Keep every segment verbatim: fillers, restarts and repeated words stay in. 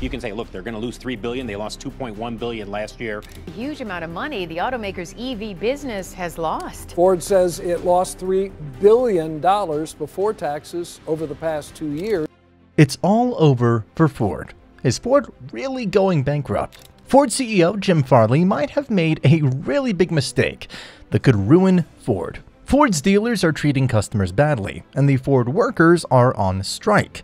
you can say, look, they're going to lose three billion dollars. They lost two point one billion dollars last year. A huge amount of money the automaker's E V business has lost. Ford says it lost three billion dollars before taxes over the past two years. It's all over for Ford. Is Ford really going bankrupt? Ford C E O Jim Farley might have made a really big mistake that could ruin Ford. Ford's dealers are treating customers badly, and the Ford workers are on strike,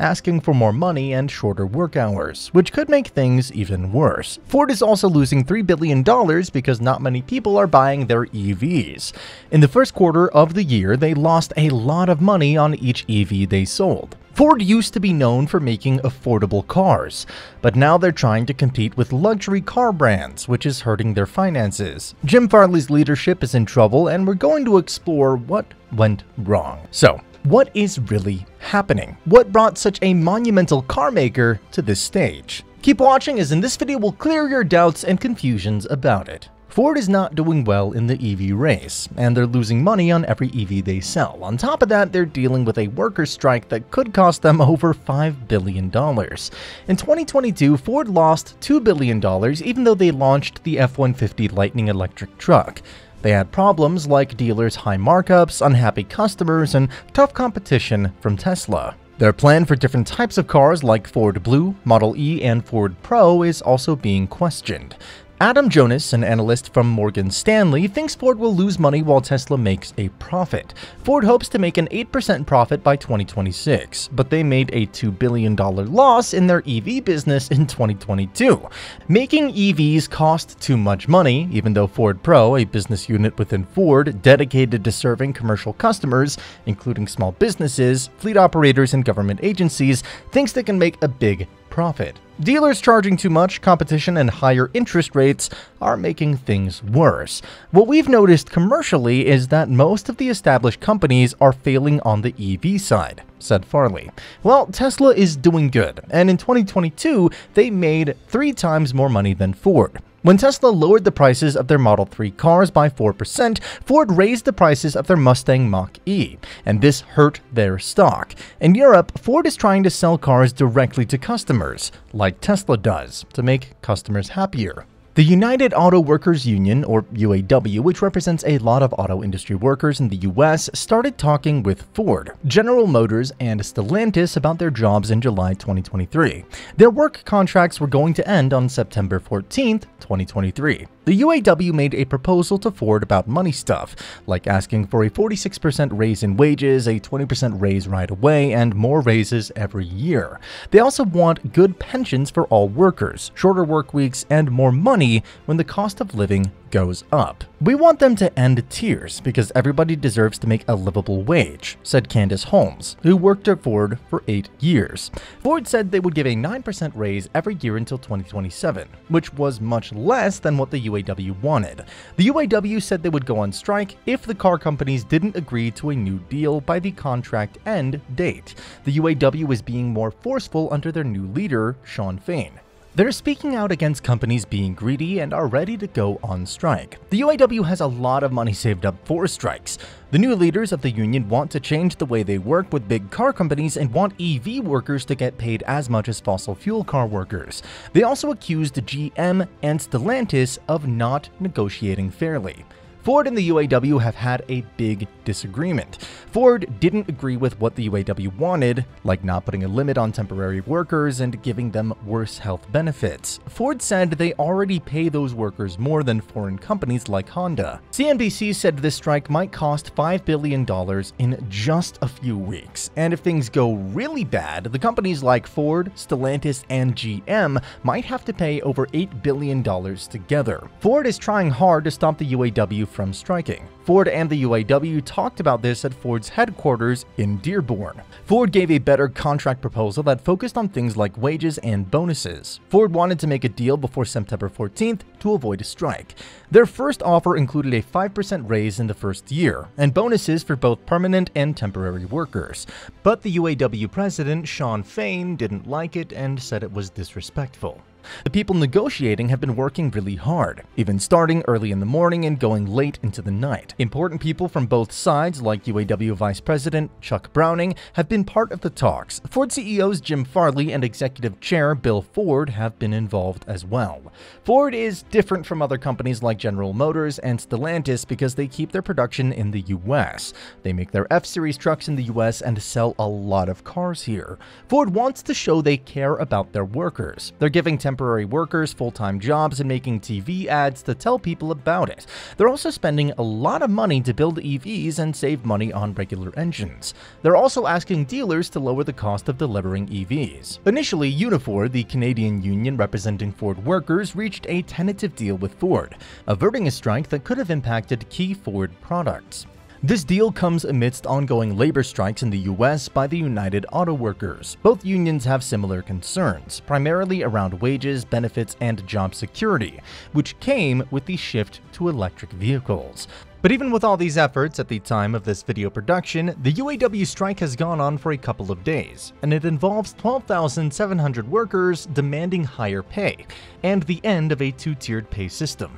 asking for more money and shorter work hours, which could make things even worse. Ford is also losing three billion dollars because not many people are buying their E Vs. In the first quarter of the year, they lost a lot of money on each E V they sold. Ford used to be known for making affordable cars, but now they're trying to compete with luxury car brands, which is hurting their finances. Jim Farley's leadership is in trouble, and we're going to explore what went wrong. So, what is really happening? What brought such a monumental car maker to this stage? Keep watching, as in this video will clear your doubts and confusions about it. Ford is not doing well in the E V race, and they're losing money on every E V they sell. On top of that, they're dealing with a worker strike that could cost them over five billion dollars. In twenty twenty-two, Ford lost two billion dollars even though they launched the F one fifty Lightning electric truck. They had problems like dealers' high markups, unhappy customers, and tough competition from Tesla. Their plan for different types of cars like Ford Blue, Model E, and Ford Pro is also being questioned. Adam Jonas, an analyst from Morgan Stanley, thinks Ford will lose money while Tesla makes a profit. Ford hopes to make an eight percent profit by twenty twenty-six, but they made a two billion dollars loss in their E V business in twenty twenty-two. Making E Vs cost too much money, even though Ford Pro, a business unit within Ford dedicated to serving commercial customers, including small businesses, fleet operators, and government agencies, thinks they can make a big profit. Dealers charging too much, competition, and higher interest rates are making things worse. What we've noticed commercially is that most of the established companies are failing on the E V side, said Farley. Well, Tesla is doing good, and in twenty twenty-two, they made three times more money than Ford. When Tesla lowered the prices of their Model three cars by four percent, Ford raised the prices of their Mustang Mach-E, and this hurt their stock. In Europe, Ford is trying to sell cars directly to customers, like Tesla does, to make customers happier. The United Auto Workers Union, or U A W, which represents a lot of auto industry workers in the U S, started talking with Ford, General Motors, and Stellantis about their jobs in July twenty twenty-three. Their work contracts were going to end on September fourteenth, twenty twenty-three. The U A W made a proposal to Ford about money stuff, like asking for a forty-six percent raise in wages, a twenty percent raise right away, and more raises every year. They also want good pensions for all workers, shorter work weeks, and more money when the cost of living goes up. We want them to end tiers because everybody deserves to make a livable wage, said Candace Holmes, who worked at Ford for eight years. Ford said they would give a nine percent raise every year until twenty twenty-seven, which was much less than what the U A W wanted. The U A W said they would go on strike if the car companies didn't agree to a new deal by the contract end date. The U A W is being more forceful under their new leader, Sean Fain. They're speaking out against companies being greedy and are ready to go on strike. The U A W has a lot of money saved up for strikes. The new leaders of the union want to change the way they work with big car companies and want E V workers to get paid as much as fossil fuel car workers. They also accused G M and Stellantis of not negotiating fairly. Ford and the U A W have had a big disagreement. Ford didn't agree with what the U A W wanted, like not putting a limit on temporary workers and giving them worse health benefits. Ford said they already pay those workers more than foreign companies like Honda. C N B C said this strike might cost five billion dollars in just a few weeks, and if things go really bad, the companies like Ford, Stellantis, and G M might have to pay over eight billion dollars together. Ford is trying hard to stop the U A W from striking. Ford and the U A W talked about this at Ford's headquarters in Dearborn. Ford gave a better contract proposal that focused on things like wages and bonuses. Ford wanted to make a deal before September fourteenth to avoid a strike. Their first offer included a five percent raise in the first year and bonuses for both permanent and temporary workers. But the U A W president, Sean Fain, didn't like it and said it was disrespectful. The people negotiating have been working really hard, even starting early in the morning and going late into the night. Important people from both sides, like U A W Vice President Chuck Browning, have been part of the talks. Ford C E Os Jim Farley and Executive Chair Bill Ford have been involved as well. Ford is different from other companies like General Motors and Stellantis because they keep their production in the U S. They make their F-Series trucks in the U S and sell a lot of cars here. Ford wants to show they care about their workers. They're giving temporary workers full-time jobs and making T V ads to tell people about it. They're also spending a lot of money to build E Vs and save money on regular engines. They're also asking dealers to lower the cost of delivering E Vs. Initially, Unifor, the Canadian union representing Ford workers, reached a tentative deal with Ford, averting a strike that could have impacted key Ford products. This deal comes amidst ongoing labor strikes in the U S by the United Auto Workers. Both unions have similar concerns, primarily around wages, benefits, and job security, which came with the shift to electric vehicles. But even with all these efforts at the time of this video production, the U A W strike has gone on for a couple of days, and it involves twelve thousand seven hundred workers demanding higher pay and the end of a two-tiered pay system.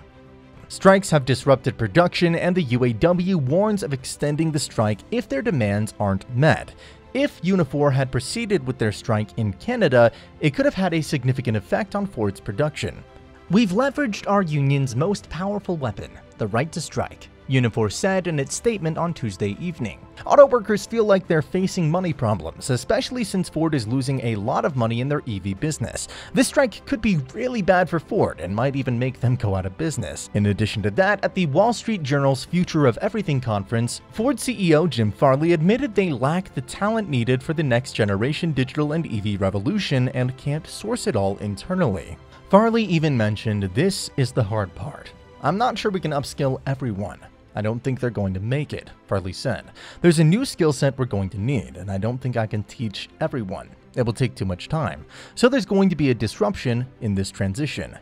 Strikes have disrupted production, and the U A W warns of extending the strike if their demands aren't met. If Unifor had proceeded with their strike in Canada, it could have had a significant effect on Ford's production. "We've leveraged our union's most powerful weapon, the right to strike," Unifor said in its statement on Tuesday evening. Auto workers feel like they're facing money problems, especially since Ford is losing a lot of money in their E V business. This strike could be really bad for Ford and might even make them go out of business. In addition to that, at the Wall Street Journal's Future of Everything conference, Ford C E O Jim Farley admitted they lack the talent needed for the next generation digital and E V revolution and can't source it all internally. Farley even mentioned, "This is the hard part. I'm not sure we can upskill everyone. I don't think they're going to make it," Farley said. "There's a new skill set we're going to need, and I don't think I can teach everyone. It will take too much time. So there's going to be a disruption in this transition."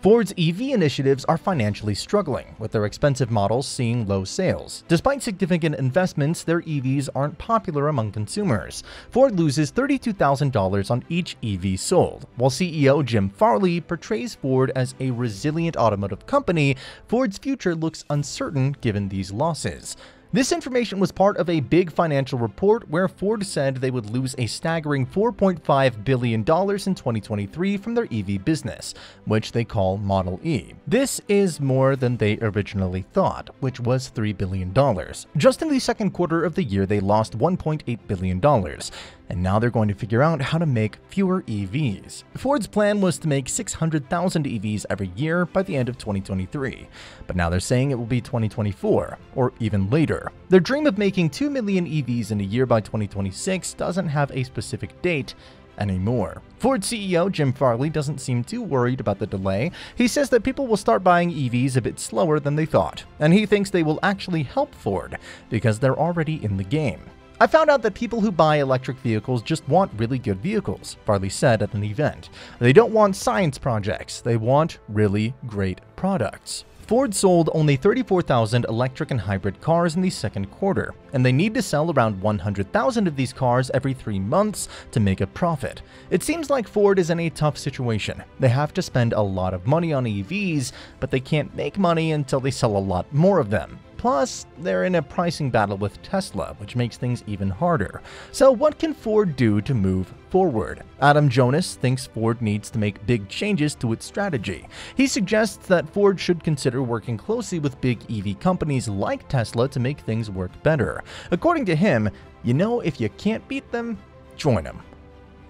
Ford's E V initiatives are financially struggling, with their expensive models seeing low sales. Despite significant investments, their E Vs aren't popular among consumers. Ford loses thirty-two thousand dollars on each E V sold. While C E O Jim Farley portrays Ford as a resilient automotive company, Ford's future looks uncertain given these losses. This information was part of a big financial report where Ford said they would lose a staggering four point five billion dollars in twenty twenty-three from their E V business, which they call Model E. This is more than they originally thought, which was three billion dollars. Just in the second quarter of the year, they lost one point eight billion dollars. And now they're going to figure out how to make fewer E Vs. Ford's plan was to make six hundred thousand E Vs every year by the end of twenty twenty-three, but now they're saying it will be twenty twenty-four, or even later. Their dream of making two million E Vs in a year by twenty twenty-six doesn't have a specific date anymore. Ford C E O Jim Farley doesn't seem too worried about the delay. He says that people will start buying E Vs a bit slower than they thought, and he thinks they will actually help Ford, because they're already in the game. "I found out that people who buy electric vehicles just want really good vehicles," Farley said at an event. "They don't want science projects. They want really great products." Ford sold only thirty-four thousand electric and hybrid cars in the second quarter, and they need to sell around one hundred thousand of these cars every three months to make a profit. It seems like Ford is in a tough situation. They have to spend a lot of money on E Vs, but they can't make money until they sell a lot more of them. Plus, they're in a pricing battle with Tesla, which makes things even harder. So what can Ford do to move forward? Adam Jonas thinks Ford needs to make big changes to its strategy. He suggests that Ford should consider working closely with big E V companies like Tesla to make things work better. According to him, you know, if you can't beat them, join them.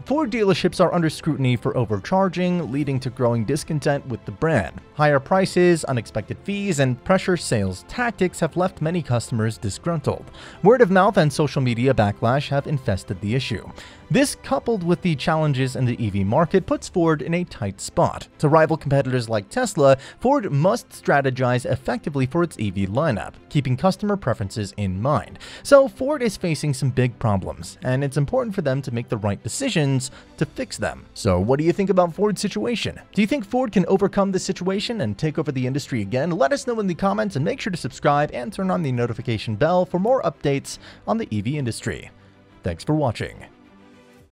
Ford dealerships are under scrutiny for overcharging, leading to growing discontent with the brand. Higher prices, unexpected fees, and pressure sales tactics have left many customers disgruntled. Word of mouth and social media backlash have infested the issue. This, coupled with the challenges in the E V market, puts Ford in a tight spot. To rival competitors like Tesla, Ford must strategize effectively for its E V lineup, keeping customer preferences in mind. So Ford is facing some big problems, and it's important for them to make the right decisions to fix them. So what do you think about Ford's situation? Do you think Ford can overcome this situation and take over the industry again? Let us know in the comments, and make sure to subscribe and turn on the notification bell for more updates on the E V industry. Thanks for watching.